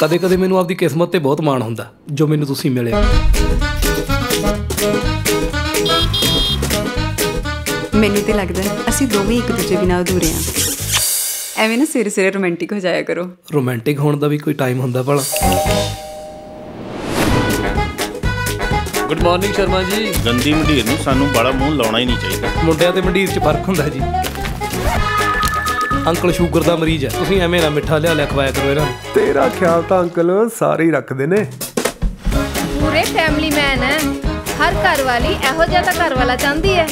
कदे कदे मैं आपकी किस्मत से बहुत माण होंदा जो मैनूं तुसीं मिले। मैनूं तो लगता है असीं दोवें एक दूजे बिना अधूरे हां। एवें ना सवेरे सवेरे रोमांटिक हो जाया करो। रोमांटिक होने का भी कोई टाइम होंदा भला। Good morning Sharma ji. गंदी मंडीर नूं सानूं बड़ा मूंह लाउणा ही नहीं चाहिए। मुंडियां ते मंडीर च फर्क हुंदा जी। अंकल शूगर का मरीज है, तुसीं एवें ना मिठा लिया खवाया करो इन्हां नूं। तेरा ख्याल तो अंकल सारे ही रखते ने। पूरे फैमिली मैन है। हर घर वाली इहो जिहा तां घर वाला चाहती है।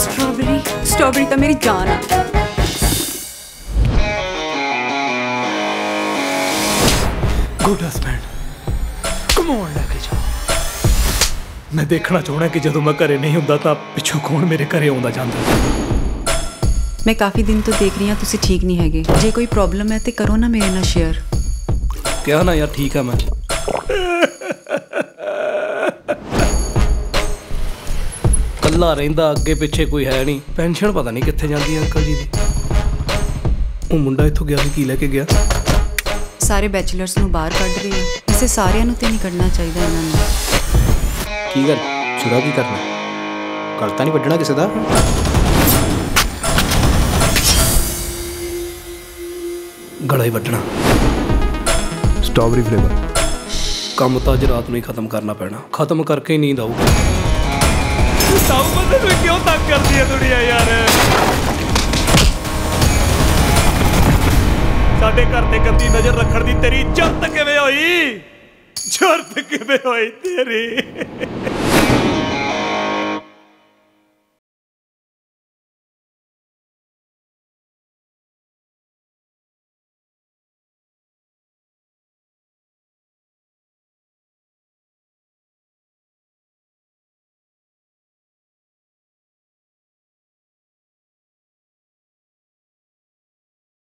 स्ट्रॉबेरी स्ट्रॉबेरी तो मेरी जान है। गुड हस्बैंड कम ऑन लेके जाओ। मैं देखना चाहना कि जब मैं घरे नहीं होता तो पिछों कौन मेरे घरे आंदा जाता। मैं काफ़ी दिन तो देख रही हूँ तुसी ठीक नहीं हैगे। जे कोई प्रॉब्लम है तो करो ना मेरे नाल शेयर। क्या ना यार ठीक है मैं। कल्ला रहिंदा अगे पिछे कोई है नहीं। पेंशन पता नहीं कित्थे जाती है अंकल जी की। वो मुंडा इत्थों गया की लैके गया। सारे बैचलर्स नूं बाहर कढ़ रहे हैं। इसे सारियां नूं ते नहीं कढ़ना चाहिए इन्होंने। की गल छुरा की करना करता नहीं वड्डना किसी दा। गला ही वड्डना। स्ट्रॉबेरी फ्लेवर काम तो अज रात नूं ही खत्म करना पैना। खत्म करके ही नींद आऊगी। क्यों तंग करती है दुनिया यार। साढ़े घर ते गंदी नजर रखण दी तेरी जरत किवें होई। जरत किवें होई तेरी।